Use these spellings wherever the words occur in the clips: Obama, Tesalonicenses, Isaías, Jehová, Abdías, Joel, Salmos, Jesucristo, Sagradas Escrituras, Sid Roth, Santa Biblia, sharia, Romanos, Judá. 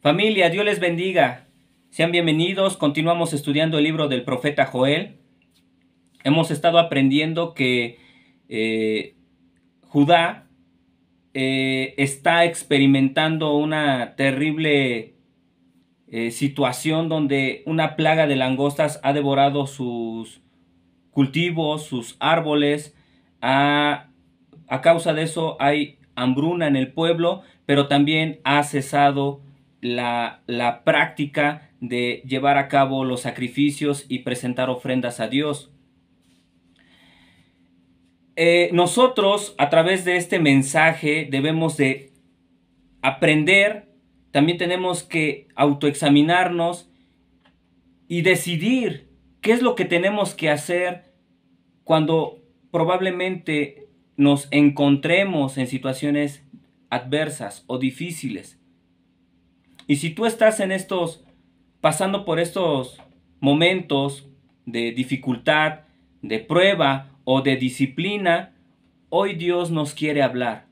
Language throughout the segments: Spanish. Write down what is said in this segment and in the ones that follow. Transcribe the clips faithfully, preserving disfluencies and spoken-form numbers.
Familia, Dios les bendiga. Sean bienvenidos. Continuamos estudiando el libro del profeta Joel. Hemos estado aprendiendo que eh, Judá eh, está experimentando una terrible eh, situación donde una plaga de langostas ha devorado sus cultivos, sus árboles. A, a causa de eso hay hambruna en el pueblo, pero también ha cesado la, la práctica de llevar a cabo los sacrificios y presentar ofrendas a Dios. Eh, nosotros a través de este mensaje debemos de aprender, también tenemos que autoexaminarnos y decidir qué es lo que tenemos que hacer cuando probablemente nos encontremos en situaciones adversas o difíciles. Y si tú estás en estos, pasando por estos momentos de dificultad, de prueba o de disciplina, hoy Dios nos quiere hablar.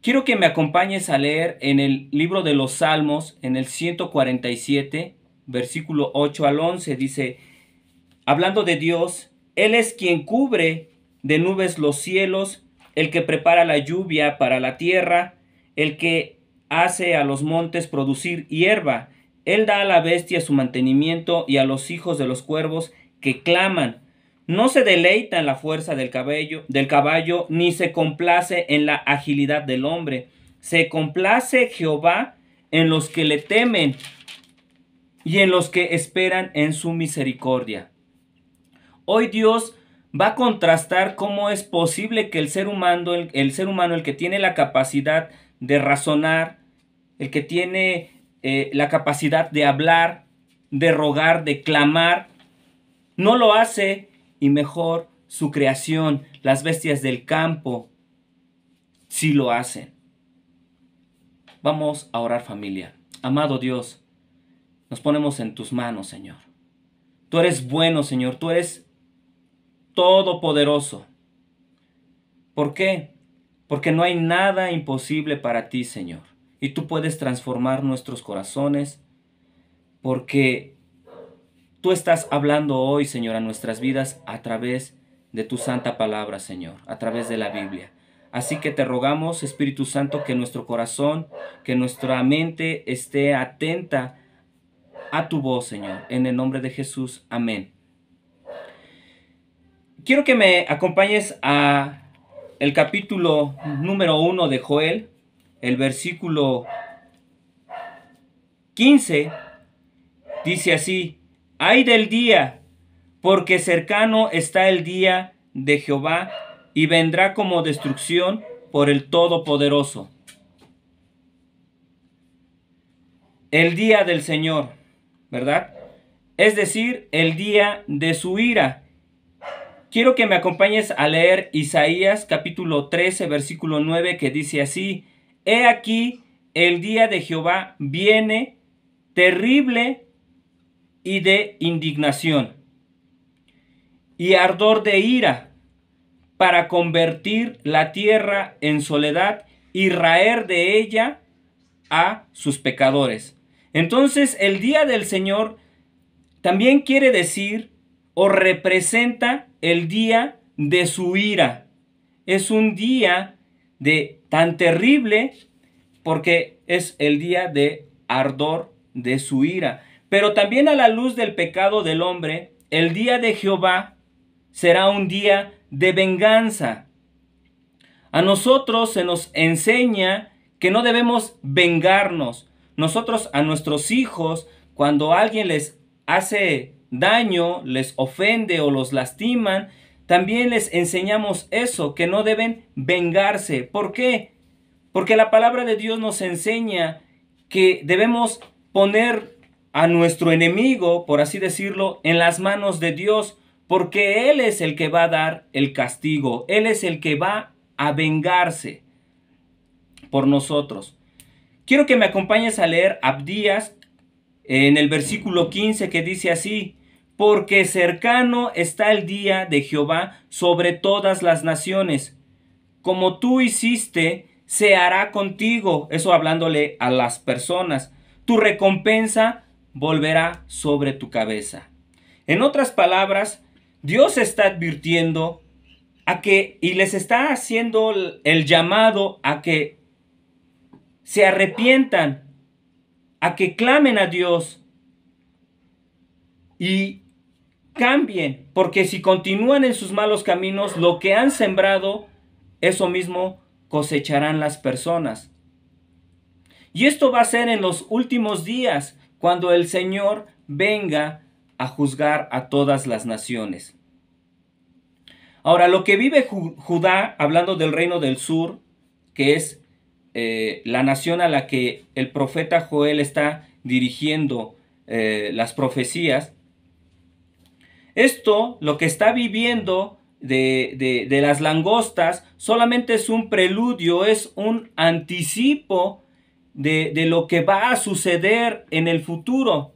Quiero que me acompañes a leer en el libro de los Salmos, en el ciento cuarenta y siete, versículo ocho al once, dice, hablando de Dios, Él es quien cubre de nubes los cielos, el que prepara la lluvia para la tierra, el que hace a los montes producir hierba, Él da a la bestia su mantenimiento y a los hijos de los cuervos que claman. No se deleita en la fuerza del cabello, del caballo, ni se complace en la agilidad del hombre. Se complace Jehová en los que le temen y en los que esperan en su misericordia. Hoy Dios va a contrastar cómo es posible que el ser humano, el, el ser humano, el que tiene la capacidad de razonar, el que tiene eh, la capacidad de hablar, de rogar, de clamar, no lo hace. Y mejor su creación, las bestias del campo, sí lo hacen. Vamos a orar, familia. Amado Dios, nos ponemos en tus manos, Señor. Tú eres bueno, Señor. Tú eres todopoderoso. ¿Por qué? Porque no hay nada imposible para ti, Señor. Y tú puedes transformar nuestros corazones porque tú estás hablando hoy, Señor, a nuestras vidas a través de tu santa palabra, Señor, a través de la Biblia. Así que te rogamos, Espíritu Santo, que nuestro corazón, que nuestra mente esté atenta a tu voz, Señor. En el nombre de Jesús. Amén. Quiero que me acompañes a el capítulo número uno de Joel, el versículo quince, dice así. ¡Ay del día! Porque cercano está el día de Jehová y vendrá como destrucción por el Todopoderoso. El día del Señor, ¿verdad? Es decir, el día de su ira. Quiero que me acompañes a leer Isaías capítulo trece, versículo nueve, que dice así. He aquí, el día de Jehová viene terrible y de indignación, y ardor de ira, para convertir la tierra en soledad, y raer de ella a sus pecadores. Entonces el día del Señor también quiere decir, o representa el día de su ira. Es un día de tan terrible, porque es el día de ardor de su ira. Pero también a la luz del pecado del hombre, el día de Jehová será un día de venganza. A nosotros se nos enseña que no debemos vengarnos. Nosotros a nuestros hijos, cuando alguien les hace daño, les ofende o los lastiman, también les enseñamos eso, que no deben vengarse. ¿Por qué? Porque la palabra de Dios nos enseña que debemos poner a nuestro enemigo, por así decirlo, en las manos de Dios, porque Él es el que va a dar el castigo. Él es el que va a vengarse por nosotros. Quiero que me acompañes a leer Abdías en el versículo quince, que dice así, porque cercano está el día de Jehová sobre todas las naciones. Como tú hiciste, se hará contigo. Eso hablándole a las personas. tu recompensa volverá sobre tu cabeza. En otras palabras, Dios está advirtiendo a que, y les está haciendo el llamado a que se arrepientan, a que clamen a Dios y cambien, porque si continúan en sus malos caminos, lo que han sembrado, eso mismo cosecharán las personas. Y esto va a ser en los últimos días, cuando el Señor venga a juzgar a todas las naciones. Ahora, lo que vive Judá, hablando del reino del sur, que es eh, la nación a la que el profeta Joel está dirigiendo eh, las profecías, esto, lo que está viviendo de, de, de las langostas, solamente es un preludio, es un anticipo De, de lo que va a suceder en el futuro,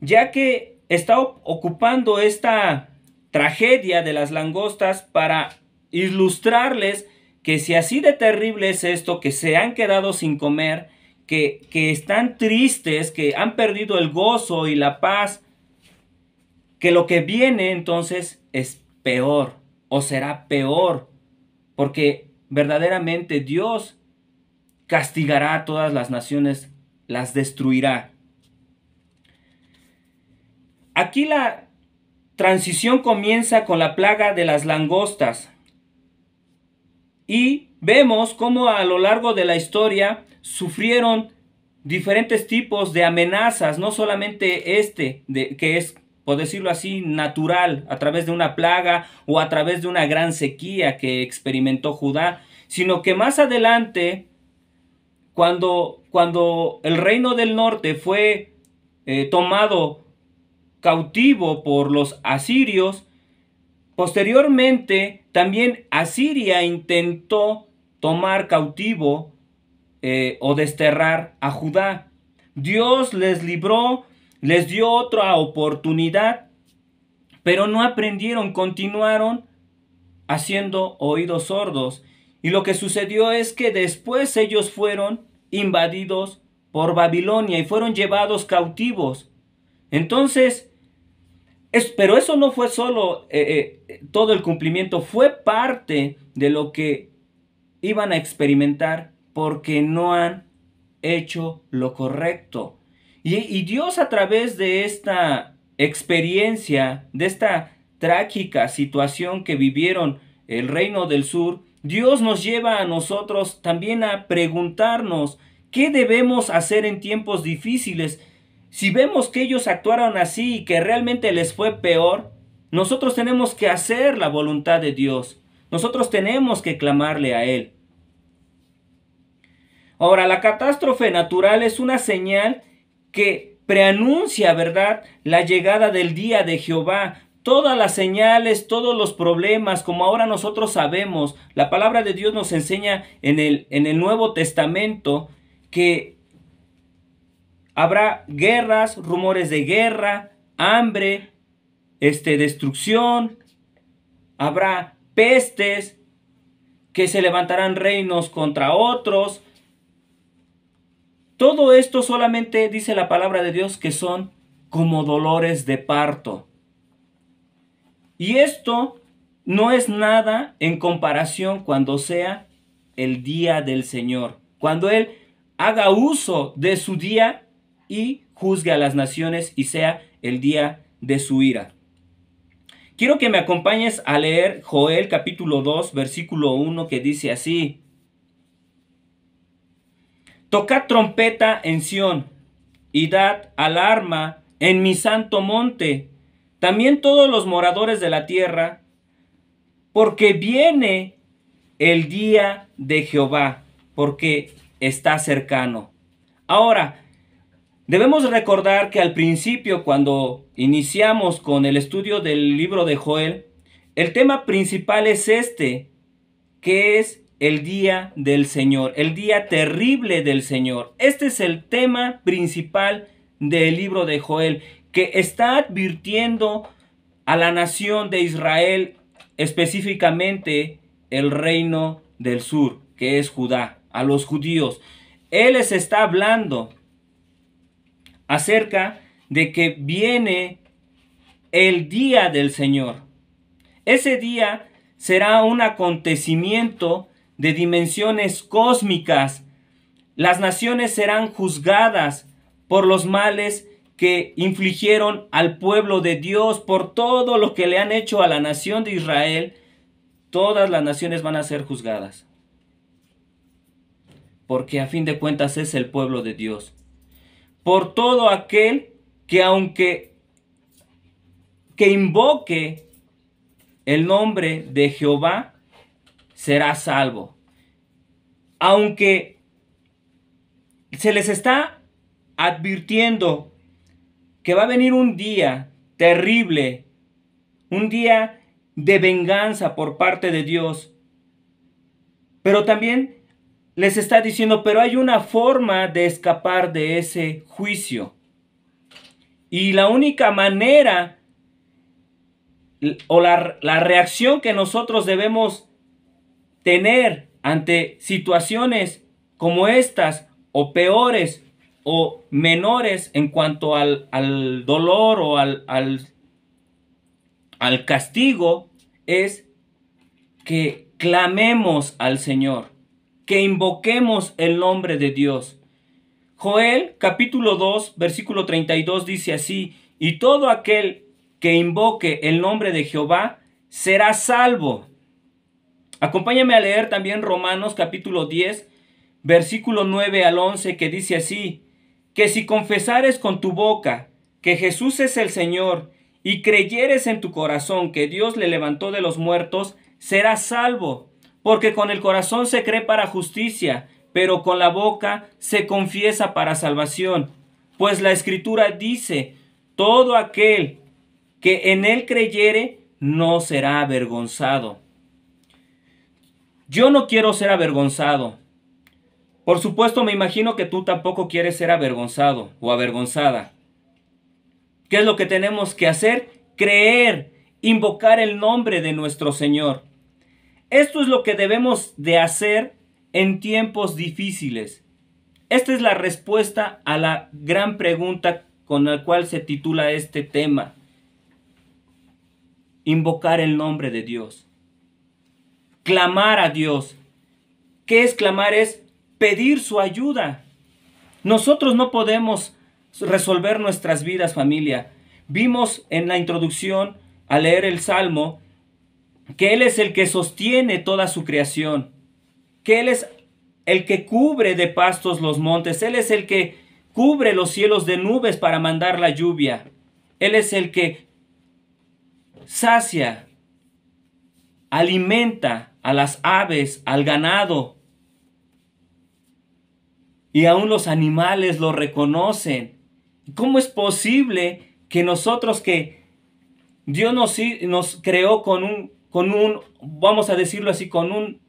ya que está ocupando esta tragedia de las langostas para ilustrarles que si así de terrible es esto, que se han quedado sin comer, que, que están tristes, que han perdido el gozo y la paz, que lo que viene entonces es peor o será peor, porque verdaderamente Dios castigará a todas las naciones, las destruirá. Aquí la transición comienza con la plaga de las langostas. Y vemos cómo a lo largo de la historia sufrieron diferentes tipos de amenazas, no solamente este, de, que es, por decirlo así, natural, a través de una plaga o a través de una gran sequía que experimentó Judá, sino que más adelante, Cuando, cuando el reino del norte fue eh, tomado cautivo por los asirios, posteriormente también Asiria intentó tomar cautivo eh, o desterrar a Judá. Dios les libró, les dio otra oportunidad, pero no aprendieron, continuaron haciendo oídos sordos. Y lo que sucedió es que después ellos fueron invadidos por Babilonia y fueron llevados cautivos. Entonces, es, pero eso no fue solo eh, eh, todo el cumplimiento, fue parte de lo que iban a experimentar porque no han hecho lo correcto. Y, y Dios, a través de esta experiencia, de esta trágica situación que vivieron el reino del sur, Dios nos lleva a nosotros también a preguntarnos qué debemos hacer en tiempos difíciles. Si vemos que ellos actuaron así y que realmente les fue peor, nosotros tenemos que hacer la voluntad de Dios. Nosotros tenemos que clamarle a Él. Ahora, la catástrofe natural es una señal que preanuncia, ¿verdad?, la llegada del día de Jehová. Todas las señales, todos los problemas, como ahora nosotros sabemos, la palabra de Dios nos enseña en el, en el Nuevo Testamento que habrá guerras, rumores de guerra, hambre, este, destrucción, habrá pestes, que se levantarán reinos contra otros. Todo esto solamente dice la palabra de Dios que son como dolores de parto. Y esto no es nada en comparación cuando sea el día del Señor, cuando Él haga uso de su día y juzgue a las naciones y sea el día de su ira. Quiero que me acompañes a leer Joel capítulo dos, versículo uno, que dice así: Tocad trompeta en Sión y dad alarma en mi santo monte, también todos los moradores de la tierra, porque viene el día de Jehová, porque está cercano. Ahora, debemos recordar que al principio, cuando iniciamos con el estudio del libro de Joel, el tema principal es este, que es el día del Señor, el día terrible del Señor. Este es el tema principal del libro de Joel, que está advirtiendo a la nación de Israel, específicamente el reino del sur, que es Judá, a los judíos. Él les está hablando acerca de que viene el día del Señor. Ese día será un acontecimiento de dimensiones cósmicas. Las naciones serán juzgadas por los males que infligieron al pueblo de Dios, por todo lo que le han hecho a la nación de Israel. Todas las naciones van a ser juzgadas, porque a fin de cuentas es el pueblo de Dios. Por todo aquel que aunque que invoque el nombre de Jehová, será salvo. Aunque se les está advirtiendo que va a venir un día terrible, un día de venganza por parte de Dios, pero también les está diciendo, pero hay una forma de escapar de ese juicio. Y la única manera o la, la reacción que nosotros debemos tener ante situaciones como estas, o peores o menores en cuanto al, al dolor o al, al, al castigo, es que clamemos al Señor, que invoquemos el nombre de Dios. Joel capítulo dos versículo treinta y dos dice así: y todo aquel que invoque el nombre de Jehová será salvo. Acompáñame a leer también Romanos capítulo diez versículo nueve al once, que dice así: que si confesares con tu boca que Jesús es el Señor y creyeres en tu corazón que Dios le levantó de los muertos, serás salvo. Porque con el corazón se cree para justicia, pero con la boca se confiesa para salvación. Pues la Escritura dice: todo aquel que en él creyere no será avergonzado. Yo no quiero ser avergonzado. Por supuesto, me imagino que tú tampoco quieres ser avergonzado o avergonzada. ¿Qué es lo que tenemos que hacer? Creer, invocar el nombre de nuestro Señor. Esto es lo que debemos de hacer en tiempos difíciles. Esta es la respuesta a la gran pregunta con la cual se titula este tema: invocar el nombre de Dios, clamar a Dios. ¿Qué es clamar? Es pedir su ayuda. Nosotros no podemos resolver nuestras vidas, familia. Vimos en la introducción al leer el Salmo que Él es el que sostiene toda su creación, que Él es el que cubre de pastos los montes, Él es el que cubre los cielos de nubes para mandar la lluvia, Él es el que sacia, alimenta a las aves, al ganado, y aún los animales lo reconocen. ¿Cómo es posible que nosotros, que Dios nos, nos creó con un con un, vamos a decirlo así, con un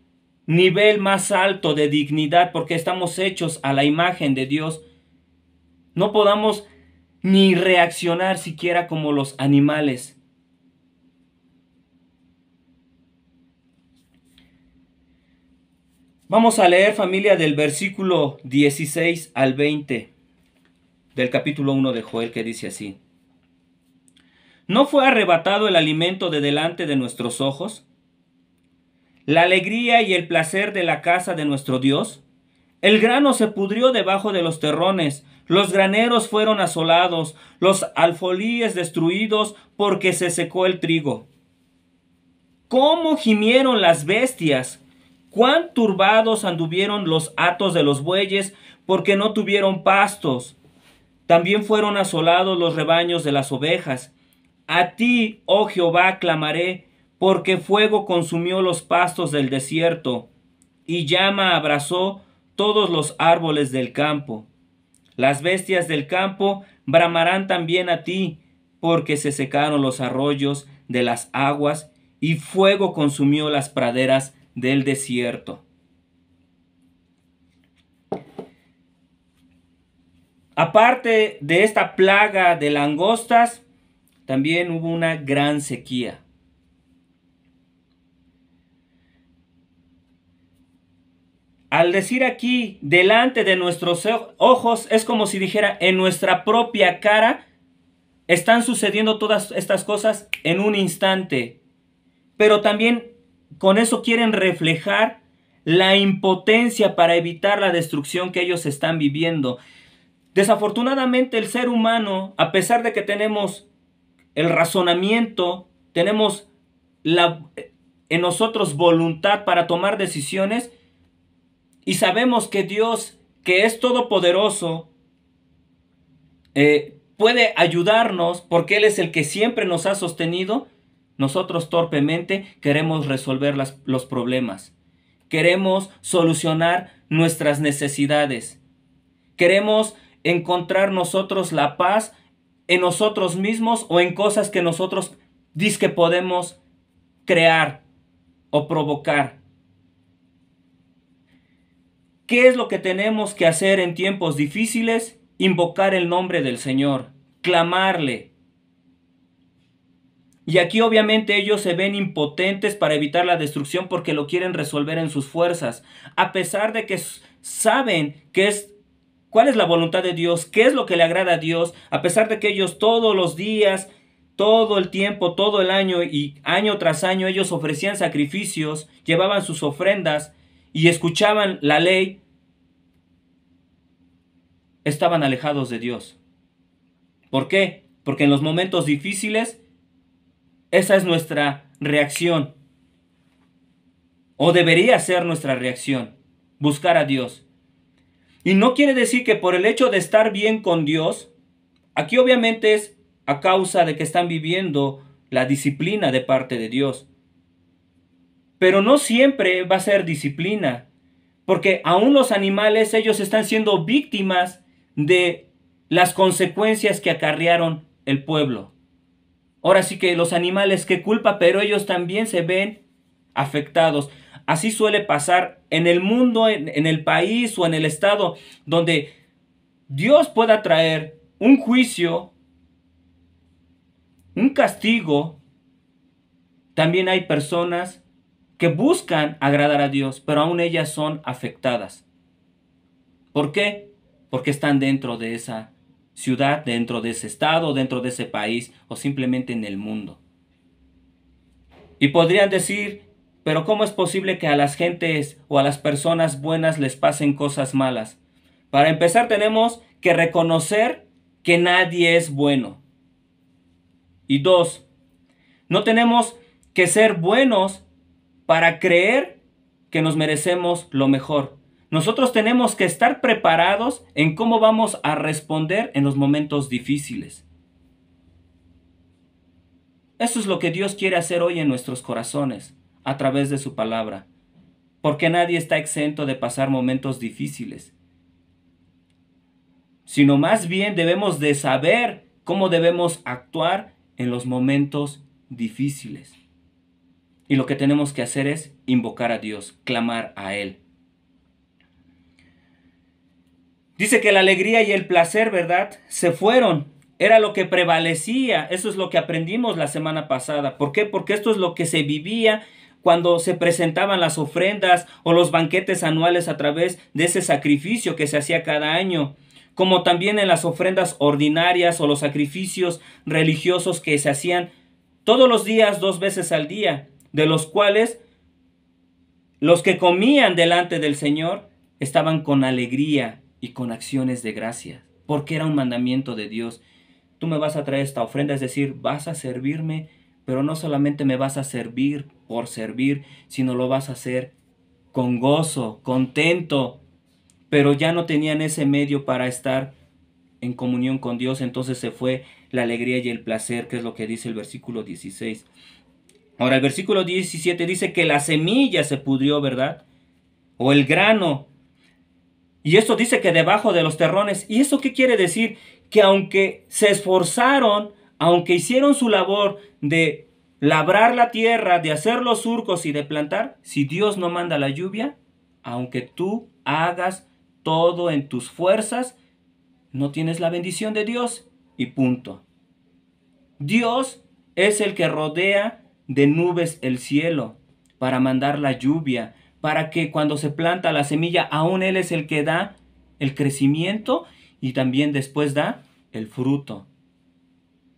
nivel más alto de dignidad, porque estamos hechos a la imagen de Dios, no podamos ni reaccionar siquiera como los animales? Vamos a leer, familia, del versículo dieciséis al veinte del capítulo uno de Joel, que dice así: ¿no fue arrebatado el alimento de delante de nuestros ojos? ¿La alegría y el placer de la casa de nuestro Dios? El grano se pudrió debajo de los terrones, los graneros fueron asolados, los alfolíes destruidos, porque se secó el trigo. ¿Cómo gimieron las bestias? ¿Cuán turbados anduvieron los hatos de los bueyes, porque no tuvieron pastos? También fueron asolados los rebaños de las ovejas. A ti, oh Jehová, clamaré, porque fuego consumió los pastos del desierto, y llama abrazó todos los árboles del campo. Las bestias del campo bramarán también a ti, porque se secaron los arroyos de las aguas, y fuego consumió las praderas del desierto. Aparte de esta plaga de langostas, también hubo una gran sequía. Al decir aquí, delante de nuestros ojos, es como si dijera, en nuestra propia cara están sucediendo todas estas cosas en un instante. Pero también con eso quieren reflejar la impotencia para evitar la destrucción que ellos están viviendo. Desafortunadamente el ser humano, a pesar de que tenemos el razonamiento, tenemos la, en nosotros voluntad para tomar decisiones, y sabemos que Dios, que es todopoderoso, eh, puede ayudarnos porque Él es el que siempre nos ha sostenido. Nosotros torpemente queremos resolver las, los problemas. Queremos solucionar nuestras necesidades. Queremos encontrar nosotros la paz en nosotros mismos o en cosas que nosotros dizque podemos crear o provocar. ¿Qué es lo que tenemos que hacer en tiempos difíciles? Invocar el nombre del Señor, clamarle. Y aquí obviamente ellos se ven impotentes para evitar la destrucción porque lo quieren resolver en sus fuerzas. A pesar de que saben que es, cuál es la voluntad de Dios, qué es lo que le agrada a Dios, a pesar de que ellos todos los días, todo el tiempo, todo el año y año tras año ellos ofrecían sacrificios, llevaban sus ofrendas, y escuchaban la ley, estaban alejados de Dios. ¿Por qué? Porque en los momentos difíciles, esa es nuestra reacción. O debería ser nuestra reacción, buscar a Dios. Y no quiere decir que por el hecho de estar bien con Dios, aquí obviamente es a causa de que están viviendo la disciplina de parte de Dios. Pero no siempre va a ser disciplina, porque aún los animales, ellos están siendo víctimas de las consecuencias que acarrearon el pueblo. Ahora sí que los animales, qué culpa, pero ellos también se ven afectados. Así suele pasar en el mundo, en, en el país o en el estado, donde Dios pueda traer un juicio, un castigo. También hay personas que buscan agradar a Dios, pero aún ellas son afectadas. ¿Por qué? Porque están dentro de esa ciudad, dentro de ese estado, dentro de ese país, o simplemente en el mundo. Y podrían decir, pero ¿cómo es posible que a las gentes o a las personas buenas les pasen cosas malas? Para empezar, tenemos que reconocer que nadie es bueno. Y dos, no tenemos que ser buenos para creer que nos merecemos lo mejor. Nosotros tenemos que estar preparados en cómo vamos a responder en los momentos difíciles. Eso es lo que Dios quiere hacer hoy en nuestros corazones, a través de su palabra. Porque nadie está exento de pasar momentos difíciles. Sino más bien debemos de saber cómo debemos actuar en los momentos difíciles. Y lo que tenemos que hacer es invocar a Dios, clamar a Él. Dice que la alegría y el placer, ¿verdad?, se fueron. Era lo que prevalecía. Eso es lo que aprendimos la semana pasada. ¿Por qué? Porque esto es lo que se vivía cuando se presentaban las ofrendas o los banquetes anuales a través de ese sacrificio que se hacía cada año. Como también en las ofrendas ordinarias o los sacrificios religiosos que se hacían todos los días, dos veces al día, de los cuales los que comían delante del Señor estaban con alegría y con acciones de gracia, porque era un mandamiento de Dios. Tú me vas a traer esta ofrenda, es decir, vas a servirme, pero no solamente me vas a servir por servir, sino lo vas a hacer con gozo, contento. Pero ya no tenían ese medio para estar en comunión con Dios, entonces se fue la alegría y el placer, que es lo que dice el versículo dieciséis. Ahora el versículo diecisiete dice que la semilla se pudrió, ¿verdad? O el grano. Y esto dice que debajo de los terrones. ¿Y eso qué quiere decir? Que aunque se esforzaron, aunque hicieron su labor de labrar la tierra, de hacer los surcos y de plantar, si Dios no manda la lluvia, aunque tú hagas todo en tus fuerzas, no tienes la bendición de Dios. Y punto. Dios es el que rodea de nubes el cielo para mandar la lluvia, para que cuando se planta la semilla, aún Él es el que da el crecimiento y también después da el fruto.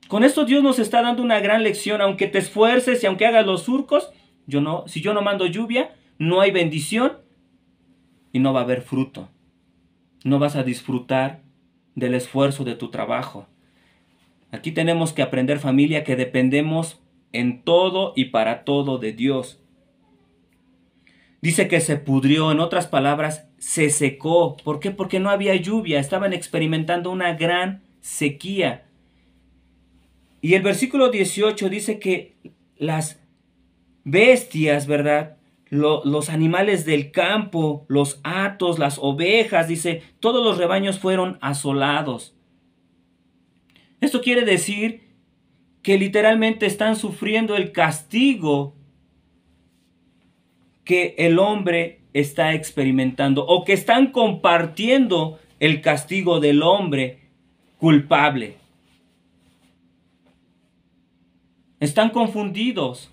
Con esto Dios nos está dando una gran lección. Aunque te esfuerces y aunque hagas los surcos, yo no, si yo no mando lluvia, no hay bendición y no va a haber fruto. No vas a disfrutar del esfuerzo de tu trabajo. Aquí tenemos que aprender, familia, que dependemos en todo y para todo de Dios. Dice que se pudrió, en otras palabras, se secó. ¿Por qué? Porque no había lluvia, estaban experimentando una gran sequía. Y el versículo dieciocho dice que las bestias, ¿verdad? Lo, los animales del campo, los atos, las ovejas, dice, todos los rebaños fueron asolados. Esto quiere decir que literalmente están sufriendo el castigo que el hombre está experimentando, o que están compartiendo el castigo del hombre culpable. Están confundidos,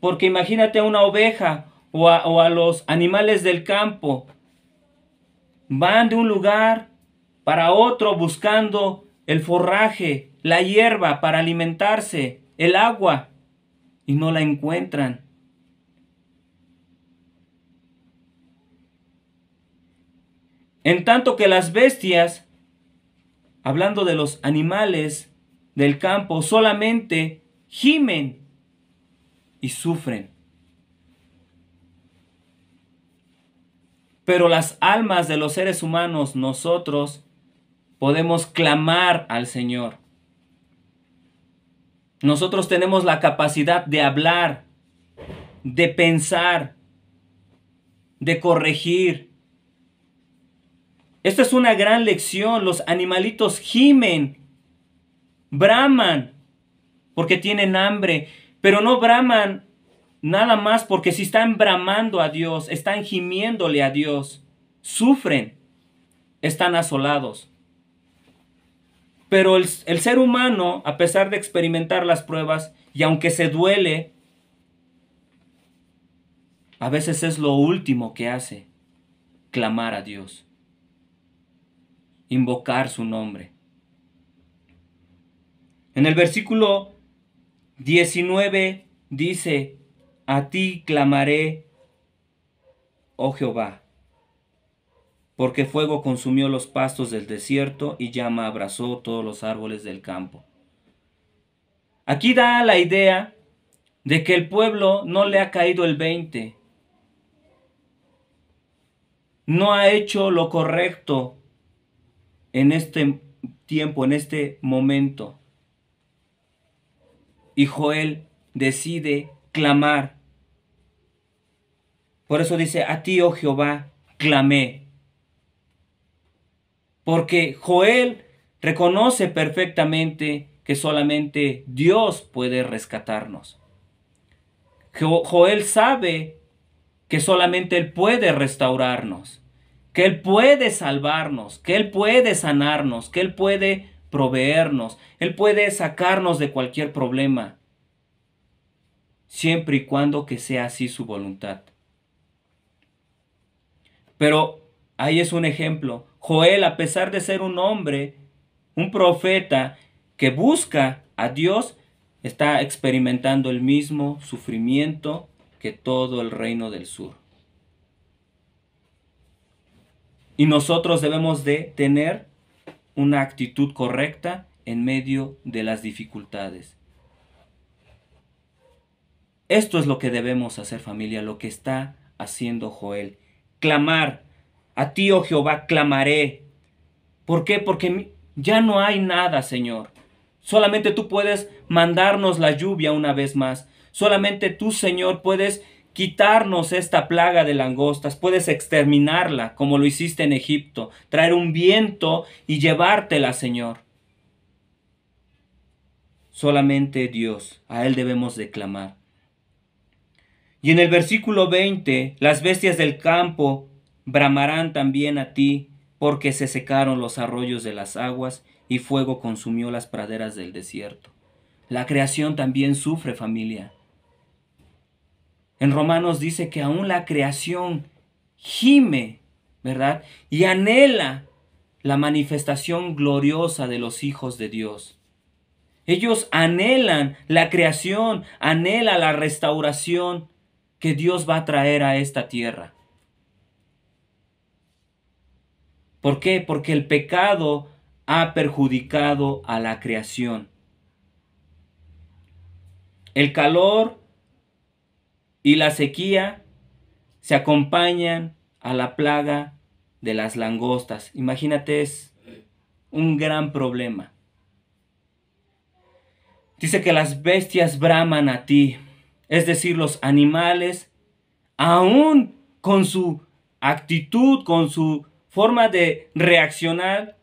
porque imagínate a una oveja o a, o a los animales del campo. Van de un lugar para otro buscando el forraje, la hierba para alimentarse, el agua, y no la encuentran. En tanto que las bestias, hablando de los animales del campo, solamente gimen y sufren. Pero las almas de los seres humanos, nosotros, podemos clamar al Señor. Nosotros tenemos la capacidad de hablar, de pensar, de corregir. Esta es una gran lección. Los animalitos gimen, braman, porque tienen hambre, pero no braman nada más porque si están bramando a Dios, están gimiéndole a Dios, sufren, están asolados. Pero el, el ser humano, a pesar de experimentar las pruebas, y aunque se duele, a veces es lo último que hace, clamar a Dios, invocar su nombre. En el versículo diecinueve dice, a ti clamaré, oh Jehová, porque fuego consumió los pastos del desierto y llama abrazó todos los árboles del campo. Aquí da la idea de que el pueblo no le ha caído el veinte. No ha hecho lo correcto en este tiempo, en este momento. Y Joel decide clamar. Por eso dice, a ti, oh Jehová, clamé. Porque Joel reconoce perfectamente que solamente Dios puede rescatarnos. Jo- Joel sabe que solamente Él puede restaurarnos, que Él puede salvarnos, que Él puede sanarnos, que Él puede proveernos. Él puede sacarnos de cualquier problema, siempre y cuando que sea así su voluntad. Pero ahí es un ejemplo. Joel, a pesar de ser un hombre, un profeta que busca a Dios, está experimentando el mismo sufrimiento que todo el reino del sur. Y nosotros debemos de tener una actitud correcta en medio de las dificultades. Esto es lo que debemos hacer, familia, lo que está haciendo Joel. Clamar. A ti, oh Jehová, clamaré. ¿Por qué? Porque ya no hay nada, Señor. Solamente tú puedes mandarnos la lluvia una vez más. Solamente tú, Señor, puedes quitarnos esta plaga de langostas, puedes exterminarla como lo hiciste en Egipto, traer un viento y llevártela, Señor. Solamente Dios, a Él debemos de clamar. Y en el versículo veinte, las bestias del campo bramarán también a ti, porque se secaron los arroyos de las aguas y fuego consumió las praderas del desierto. La creación también sufre, familia. En Romanos dice que aún la creación gime, ¿verdad? Y anhela la manifestación gloriosa de los hijos de Dios. Ellos anhelan la creación, anhela la restauración que Dios va a traer a esta tierra. ¿Por qué? Porque el pecado ha perjudicado a la creación. El calor y la sequía se acompañan a la plaga de las langostas. Imagínate, es un gran problema. Dice que las bestias braman a ti, es decir, los animales, aún con su actitud, con su forma de reaccionar,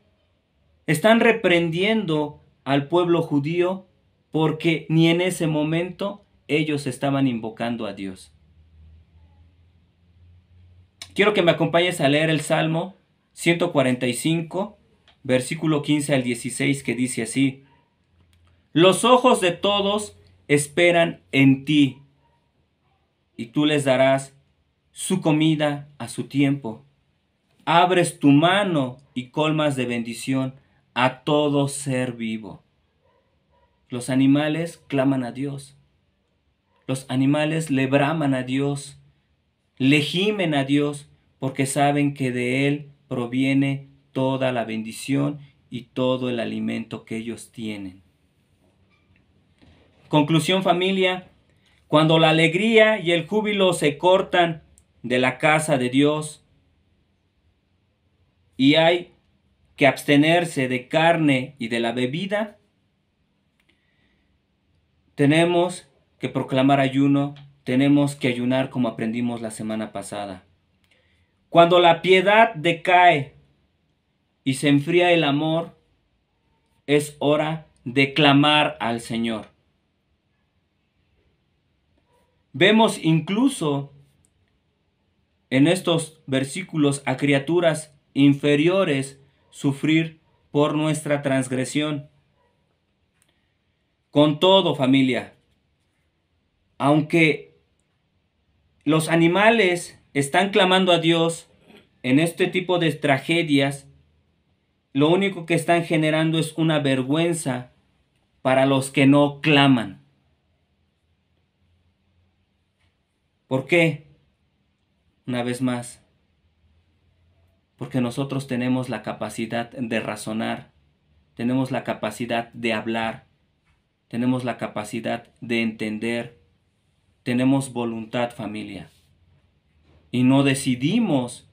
están reprendiendo al pueblo judío porque ni en ese momento ellos estaban invocando a Dios. Quiero que me acompañes a leer el Salmo ciento cuarenta y cinco, versículo quince al dieciséis, que dice así: los ojos de todos esperan en ti, y tú les darás su comida a su tiempo. Abres tu mano y colmas de bendición a todo ser vivo. Los animales claman a Dios. Los animales le braman a Dios, le gimen a Dios, porque saben que de Él proviene toda la bendición y todo el alimento que ellos tienen. Conclusión, familia: cuando la alegría y el júbilo se cortan de la casa de Dios y hay que abstenerse de carne y de la bebida, tenemos que proclamar ayuno, tenemos que ayunar como aprendimos la semana pasada. Cuando la piedad decae y se enfría el amor, es hora de clamar al Señor. Vemos incluso en estos versículos a criaturas inferiores sufrir por nuestra transgresión. Con todo, familia, aunque los animales están clamando a Dios en este tipo de tragedias, lo único que están generando es una vergüenza para los que no claman. ¿Por qué? Una vez más, porque nosotros tenemos la capacidad de razonar, tenemos la capacidad de hablar, tenemos la capacidad de entender, tenemos voluntad, familia, y no decidimos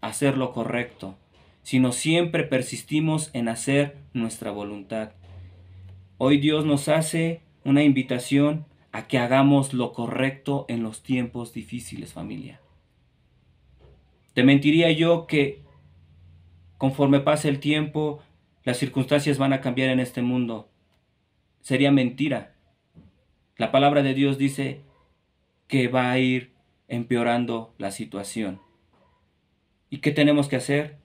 hacer lo correcto, sino siempre persistimos en hacer nuestra voluntad. Hoy Dios nos hace una invitación a que hagamos lo correcto en los tiempos difíciles, familia. Te mentiría yo que conforme pase el tiempo, las circunstancias van a cambiar en este mundo. Sería mentira. La palabra de Dios dice que va a ir empeorando la situación. ¿Y qué tenemos que hacer?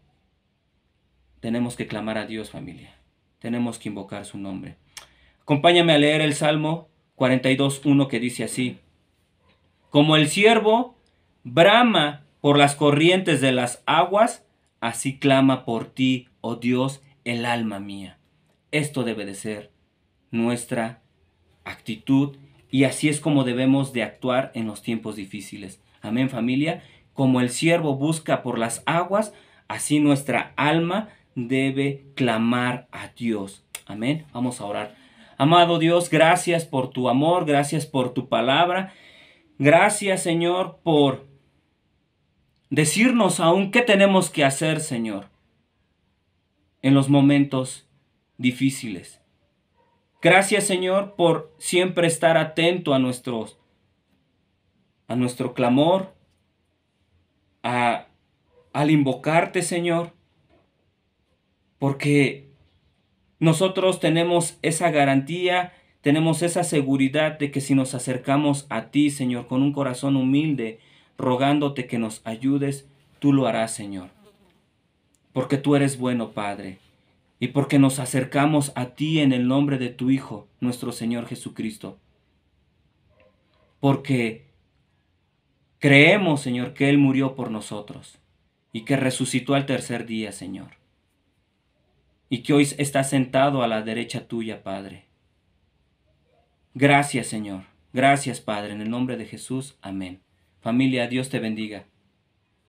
Tenemos que clamar a Dios, familia. Tenemos que invocar su nombre. Acompáñame a leer el Salmo cuarenta y dos, uno, que dice así: como el ciervo brama por las corrientes de las aguas, así clama por ti, oh Dios, el alma mía. Esto debe de ser nuestra actitud, y así es como debemos de actuar en los tiempos difíciles. Amén, familia. Como el ciervo busca por las aguas, así nuestra alma debe clamar a Dios. Amén. Vamos a orar. Amado Dios, gracias por tu amor, gracias por tu palabra. Gracias, Señor, por decirnos aún qué tenemos que hacer, Señor, en los momentos difíciles. Gracias, Señor, por siempre estar atento a, nuestros, a nuestro clamor, a, al invocarte, Señor, porque nosotros tenemos esa garantía, tenemos esa seguridad de que si nos acercamos a ti, Señor, con un corazón humilde, rogándote que nos ayudes, tú lo harás, Señor. Porque tú eres bueno, Padre, y porque nos acercamos a ti en el nombre de tu Hijo, nuestro Señor Jesucristo. Porque Creemos, Señor, que Él murió por nosotros y que resucitó al tercer día, Señor. Y que hoy está sentado a la derecha tuya, Padre. Gracias, Señor. Gracias, Padre. En el nombre de Jesús. Amén. Familia, Dios te bendiga.